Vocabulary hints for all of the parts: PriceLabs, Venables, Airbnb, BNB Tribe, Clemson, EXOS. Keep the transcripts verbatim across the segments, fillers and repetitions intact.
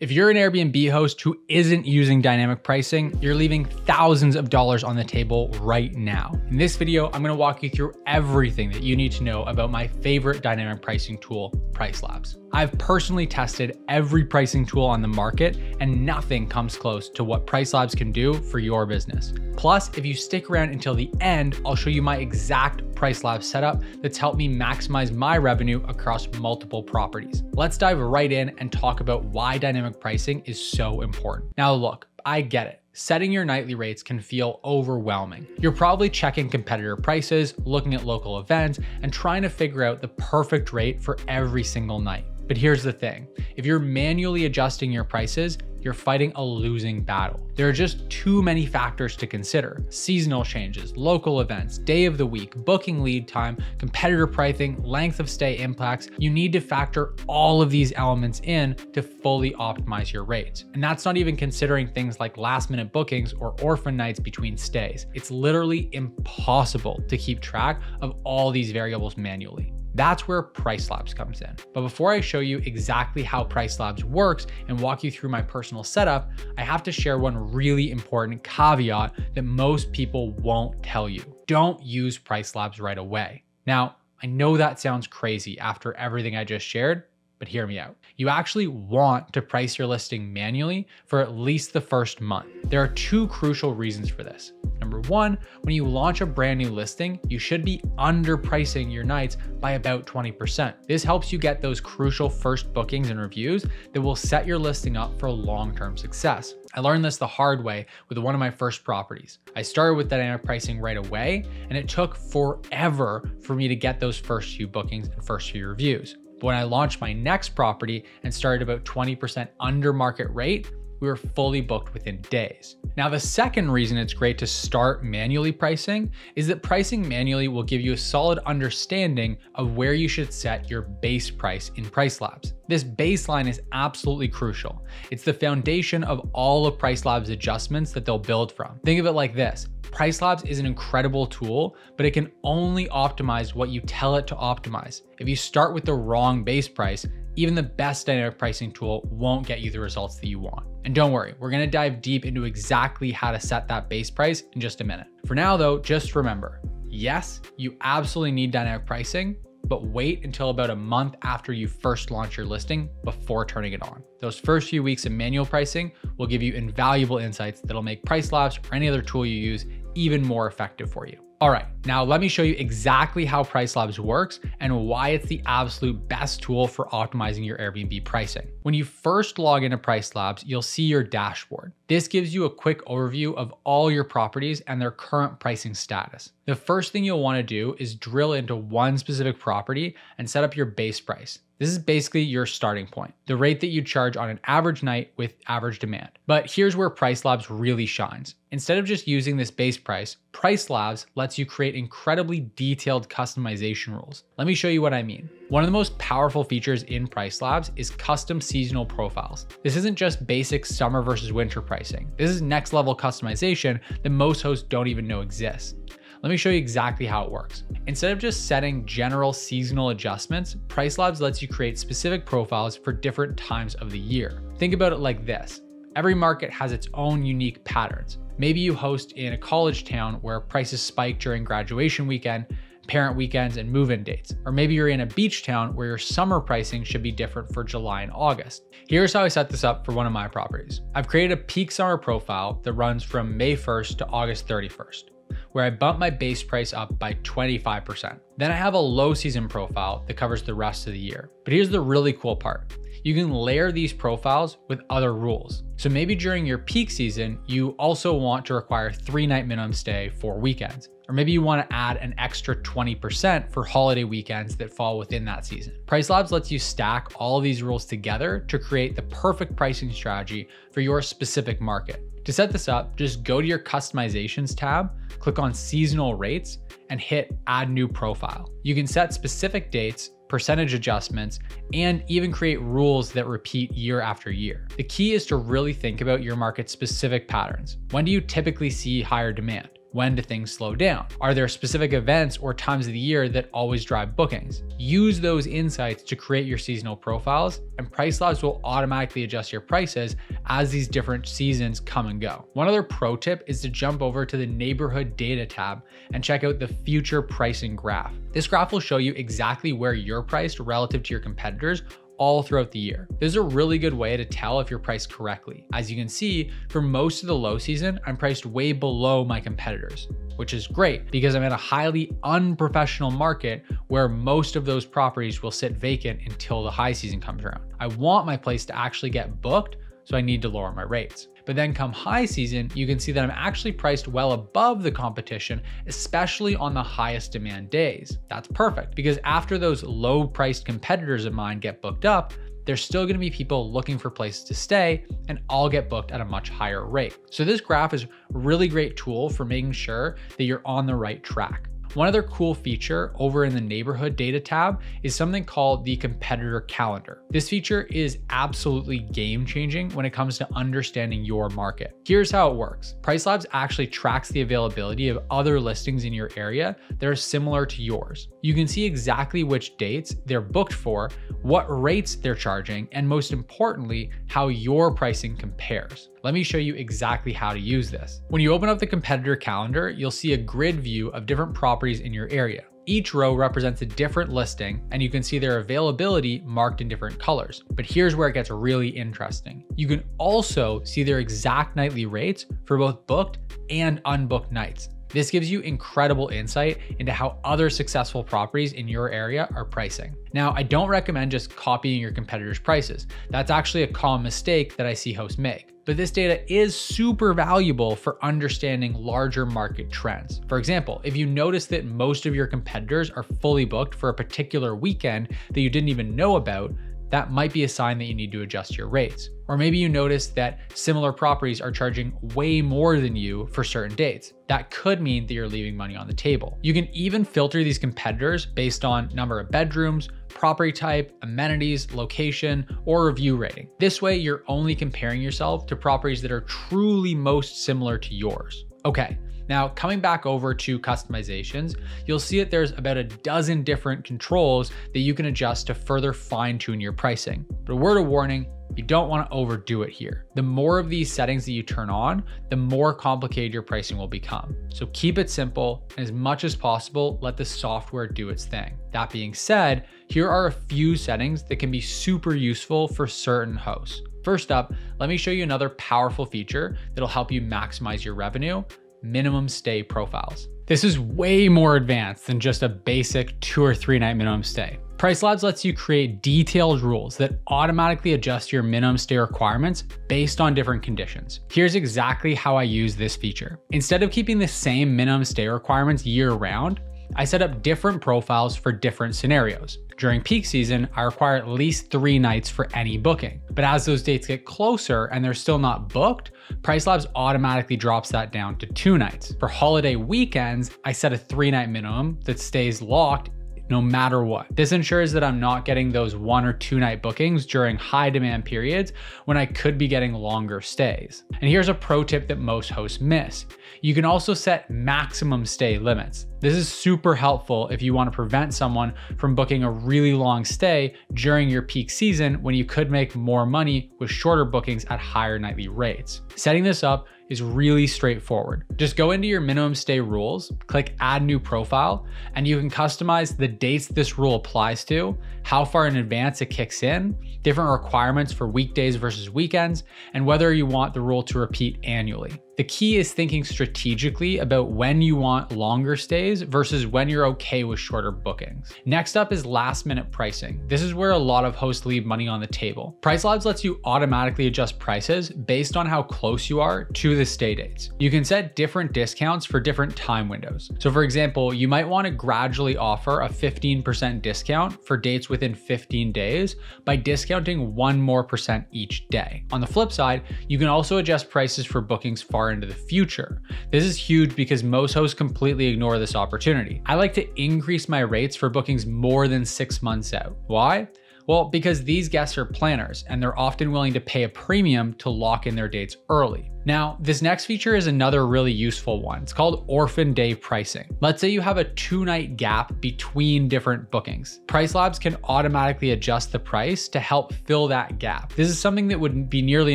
If you're an Airbnb host who isn't using dynamic pricing, you're leaving thousands of dollars on the table right now. In this video, I'm gonna walk you through everything that you need to know about my favorite dynamic pricing tool, PriceLabs. I've personally tested every pricing tool on the market and nothing comes close to what PriceLabs can do for your business. Plus, if you stick around until the end, I'll show you my exact PriceLabs setup that's helped me maximize my revenue across multiple properties. Let's dive right in and talk about why dynamic pricing is so important. Now look, I get it. Setting your nightly rates can feel overwhelming. You're probably checking competitor prices, looking at local events, and trying to figure out the perfect rate for every single night. But here's the thing. If you're manually adjusting your prices, you're fighting a losing battle. There are just too many factors to consider. Seasonal changes, local events, day of the week, booking lead time, competitor pricing, length of stay impacts. You need to factor all of these elements in to fully optimize your rates. And that's not even considering things like last minute bookings or orphan nights between stays. It's literally impossible to keep track of all these variables manually. That's where PriceLabs comes in. But before I show you exactly how PriceLabs works and walk you through my personal setup, I have to share one really important caveat that most people won't tell you. Don't use PriceLabs right away. Now, I know that sounds crazy after everything I just shared, but hear me out. You actually want to price your listing manually for at least the first month. There are two crucial reasons for this. Number one, when you launch a brand new listing, you should be underpricing your nights by about twenty percent. This helps you get those crucial first bookings and reviews that will set your listing up for long-term success. I learned this the hard way with one of my first properties. I started with dynamic pricing right away, and it took forever for me to get those first few bookings and first few reviews. But when I launched my next property and started about twenty percent under market rate, we were fully booked within days. Now, the second reason it's great to start manually pricing is that pricing manually will give you a solid understanding of where you should set your base price in PriceLabs. This baseline is absolutely crucial. It's the foundation of all of PriceLabs' adjustments that they'll build from. Think of it like this. PriceLabs is an incredible tool, but it can only optimize what you tell it to optimize. If you start with the wrong base price, even the best dynamic pricing tool won't get you the results that you want. And don't worry, we're gonna dive deep into exactly how to set that base price in just a minute. For now though, just remember, yes, you absolutely need dynamic pricing, but wait until about a month after you first launch your listing before turning it on. Those first few weeks of manual pricing will give you invaluable insights that'll make PriceLabs or any other tool you use even more effective for you. All right, now let me show you exactly how PriceLabs works and why it's the absolute best tool for optimizing your Airbnb pricing. When you first log into PriceLabs, you'll see your dashboard. This gives you a quick overview of all your properties and their current pricing status. The first thing you'll want to do is drill into one specific property and set up your base price. This is basically your starting point, the rate that you charge on an average night with average demand. But here's where PriceLabs really shines. Instead of just using this base price, PriceLabs lets you create incredibly detailed customization rules. Let me show you what I mean. One of the most powerful features in PriceLabs is custom seasonal profiles. This isn't just basic summer versus winter pricing. This is next level customization that most hosts don't even know exists. Let me show you exactly how it works. Instead of just setting general seasonal adjustments, PriceLabs lets you create specific profiles for different times of the year. Think about it like this. Every market has its own unique patterns. Maybe you host in a college town where prices spike during graduation weekend, parent weekends, and move-in dates. Or maybe you're in a beach town where your summer pricing should be different for July and August. Here's how I set this up for one of my properties. I've created a peak summer profile that runs from May first to August thirty-first. Where I bump my base price up by twenty-five percent. Then I have a low season profile that covers the rest of the year. But here's the really cool part. You can layer these profiles with other rules. So maybe during your peak season, you also want to require three night minimum stay for weekends. Or maybe you want to add an extra twenty percent for holiday weekends that fall within that season. PriceLabs lets you stack all these rules together to create the perfect pricing strategy for your specific market. To set this up, just go to your customizations tab, click on seasonal rates, and hit add new profile. You can set specific dates, percentage adjustments, and even create rules that repeat year after year. The key is to really think about your market's specific patterns. When do you typically see higher demand? when do things slow down? Are there specific events or times of the year that always drive bookings? Use those insights to create your seasonal profiles, and PriceLabs will automatically adjust your prices as these different seasons come and go. One other pro tip is to jump over to the neighborhood data tab and check out the future pricing graph. This graph will show you exactly where you're priced relative to your competitors all throughout the year. This is a really good way to tell if you're priced correctly. As you can see, for most of the low season, I'm priced way below my competitors, which is great because I'm in a highly unprofessional market where most of those properties will sit vacant until the high season comes around. I want my place to actually get booked, so I need to lower my rates. But then come high season, you can see that I'm actually priced well above the competition, especially on the highest demand days. That's perfect because after those low priced competitors of mine get booked up, there's still gonna be people looking for places to stay and all get booked at a much higher rate. So this graph is a really great tool for making sure that you're on the right track. One other cool feature over in the neighborhood data tab is something called the competitor calendar. This feature is absolutely game changing when it comes to understanding your market. Here's how it works. PriceLabs actually tracks the availability of other listings in your area that are similar to yours. You can see exactly which dates they're booked for, what rates they're charging, and most importantly, how your pricing compares. Let me show you exactly how to use this. When you open up the competitor calendar, you'll see a grid view of different properties in your area. Each row represents a different listing, and you can see their availability marked in different colors. But here's where it gets really interesting. You can also see their exact nightly rates for both booked and unbooked nights. This gives you incredible insight into how other successful properties in your area are pricing. Now, I don't recommend just copying your competitors' prices. That's actually a common mistake that I see hosts make. But this data is super valuable for understanding larger market trends. For example, if you notice that most of your competitors are fully booked for a particular weekend that you didn't even know about, that might be a sign that you need to adjust your rates. Or maybe you notice that similar properties are charging way more than you for certain dates. That could mean that you're leaving money on the table. You can even filter these competitors based on number of bedrooms, property type, amenities, location, or review rating. This way, you're only comparing yourself to properties that are truly most similar to yours. Okay. Now, coming back over to customizations, you'll see that there's about a dozen different controls that you can adjust to further fine-tune your pricing. But a word of warning, you don't want to overdo it here. The more of these settings that you turn on, the more complicated your pricing will become. So keep it simple, and as much as possible, let the software do its thing. That being said, here are a few settings that can be super useful for certain hosts. First up, let me show you another powerful feature that'll help you maximize your revenue: minimum stay profiles. This is way more advanced than just a basic two or three night minimum stay. PriceLabs lets you create detailed rules that automatically adjust your minimum stay requirements based on different conditions. Here's exactly how I use this feature. Instead of keeping the same minimum stay requirements year round, I set up different profiles for different scenarios. During peak season, I require at least three nights for any booking. But as those dates get closer and they're still not booked, PriceLabs automatically drops that down to two nights. For holiday weekends, I set a three night minimum that stays locked no matter what. This ensures that I'm not getting those one or two night bookings during high demand periods when I could be getting longer stays. And here's a pro tip that most hosts miss. You can also set maximum stay limits. This is super helpful if you want to prevent someone from booking a really long stay during your peak season when you could make more money with shorter bookings at higher nightly rates. Setting this up is really straightforward. Just go into your minimum stay rules, click add new profile, and you can customize the dates this rule applies to, how far in advance it kicks in, different requirements for weekdays versus weekends, and whether you want the rule to repeat annually. The key is thinking strategically about when you want longer stays versus when you're okay with shorter bookings. Next up is last minute pricing. This is where a lot of hosts leave money on the table. PriceLabs lets you automatically adjust prices based on how close you are to the stay dates. You can set different discounts for different time windows. So for example, you might want to gradually offer a fifteen percent discount for dates within fifteen days by discounting one more percent each day. On the flip side, you can also adjust prices for bookings far into the future. This is huge because most hosts completely ignore this opportunity. I like to increase my rates for bookings more than six months out. Why? Well, because these guests are planners and they're often willing to pay a premium to lock in their dates early. Now, this next feature is another really useful one. It's called orphan day pricing. Let's say you have a two night gap between different bookings. PriceLabs can automatically adjust the price to help fill that gap. This is something that would be nearly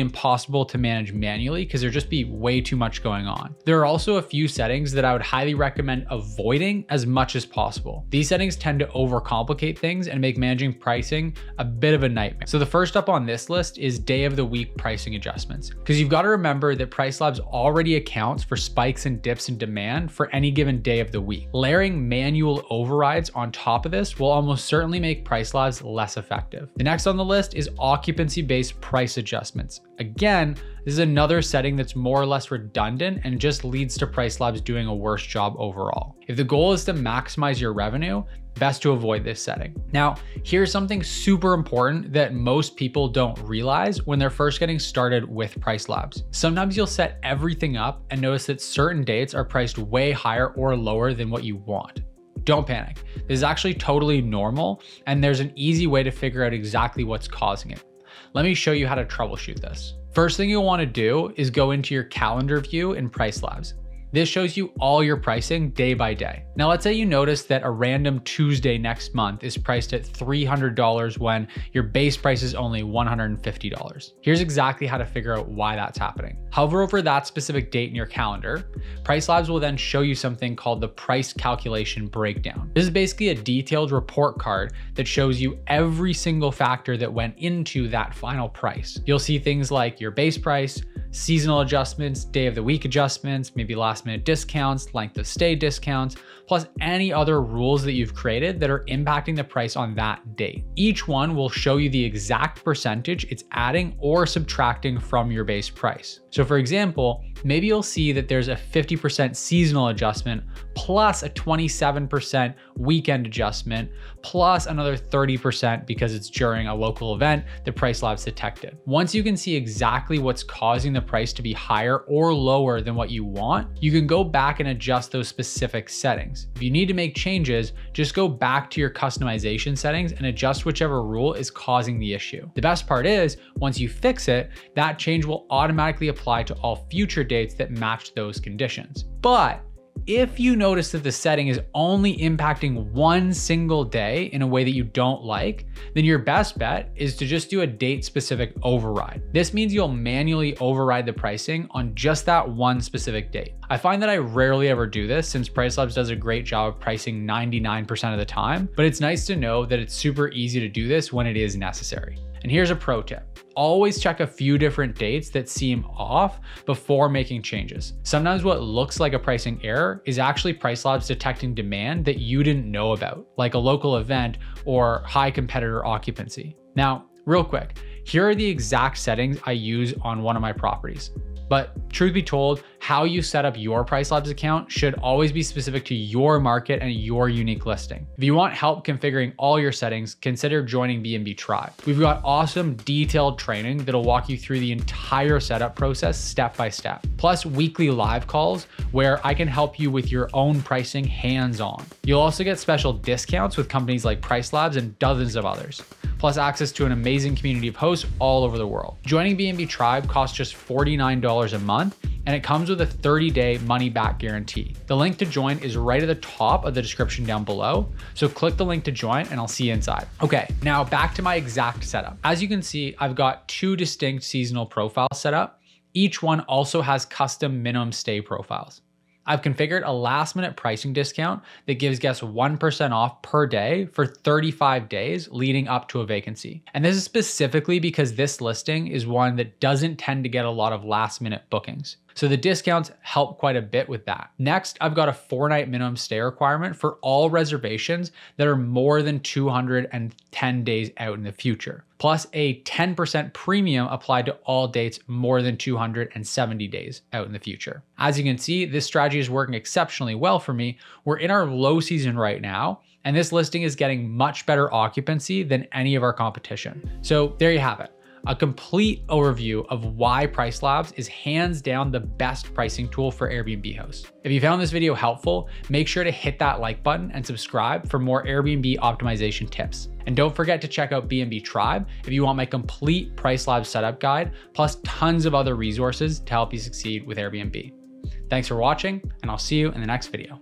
impossible to manage manually because there'd just be way too much going on. There are also a few settings that I would highly recommend avoiding as much as possible. These settings tend to overcomplicate things and make managing pricing a bit of a nightmare. So the first up on this list is day of the week pricing adjustments, because you've got to remember that PriceLabs already accounts for spikes and dips in demand for any given day of the week. Layering manual overrides on top of this will almost certainly make PriceLabs less effective. The next on the list is occupancy-based price adjustments. Again, this is another setting that's more or less redundant and just leads to PriceLabs doing a worse job overall. If the goal is to maximize your revenue, best to avoid this setting. Now, here's something super important that most people don't realize when they're first getting started with PriceLabs. Sometimes you'll set everything up and notice that certain dates are priced way higher or lower than what you want. Don't panic. This is actually totally normal, and there's an easy way to figure out exactly what's causing it. Let me show you how to troubleshoot this. First thing you'll want to do is go into your calendar view in PriceLabs. This shows you all your pricing day by day. Now, let's say you notice that a random Tuesday next month is priced at three hundred dollars when your base price is only one hundred fifty dollars. Here's exactly how to figure out why that's happening. Hover over that specific date in your calendar. PriceLabs will then show you something called the price calculation breakdown. This is basically a detailed report card that shows you every single factor that went into that final price. You'll see things like your base price, seasonal adjustments, day of the week adjustments, maybe last minute discounts, length of stay discounts, plus any other rules that you've created that are impacting the price on that date. Each one will show you the exact percentage it's adding or subtracting from your base price. So for example, maybe you'll see that there's a fifty percent seasonal adjustment, plus a twenty-seven percent weekend adjustment, plus another thirty percent because it's during a local event that PriceLabs detected. Once you can see exactly what's causing the price to be higher or lower than what you want, you can go back and adjust those specific settings. If you need to make changes, just go back to your customization settings and adjust whichever rule is causing the issue. The best part is, once you fix it, that change will automatically apply to all future dates that match those conditions. But if you notice that the setting is only impacting one single day in a way that you don't like, then your best bet is to just do a date-specific override. This means you'll manually override the pricing on just that one specific date. I find that I rarely ever do this since PriceLabs does a great job of pricing ninety-nine percent of the time, but it's nice to know that it's super easy to do this when it is necessary. And here's a pro tip. Always check a few different dates that seem off before making changes. Sometimes what looks like a pricing error is actually PriceLabs detecting demand that you didn't know about, like a local event or high competitor occupancy. Now, real quick, here are the exact settings I use on one of my properties. But truth be told, how you set up your PriceLabs account should always be specific to your market and your unique listing. If you want help configuring all your settings, consider joining B N B Tribe. We've got awesome detailed training that'll walk you through the entire setup process step by step, plus weekly live calls where I can help you with your own pricing hands-on. You'll also get special discounts with companies like PriceLabs and dozens of others, plus access to an amazing community of hosts all over the world. Joining B N B Tribe costs just forty-nine dollars a month, and it comes with a thirty day money back guarantee. The link to join is right at the top of the description down below. So click the link to join and I'll see you inside. Okay, now back to my exact setup. As you can see, I've got two distinct seasonal profiles set up. Each one also has custom minimum stay profiles. I've configured a last minute pricing discount that gives guests one percent off per day for thirty-five days leading up to a vacancy. And this is specifically because this listing is one that doesn't tend to get a lot of last minute bookings. So the discounts help quite a bit with that. Next, I've got a four night minimum stay requirement for all reservations that are more than two hundred ten days out in the future, plus a ten percent premium applied to all dates more than two hundred seventy days out in the future. As you can see, this strategy is working exceptionally well for me. We're in our low season right now, and this listing is getting much better occupancy than any of our competition. So there you have it. a complete overview of why PriceLabs is hands down the best pricing tool for Airbnb hosts. If you found this video helpful, make sure to hit that like button and subscribe for more Airbnb optimization tips. And don't forget to check out B N B Tribe if you want my complete PriceLabs setup guide, plus tons of other resources to help you succeed with Airbnb. Thanks for watching, and I'll see you in the next video.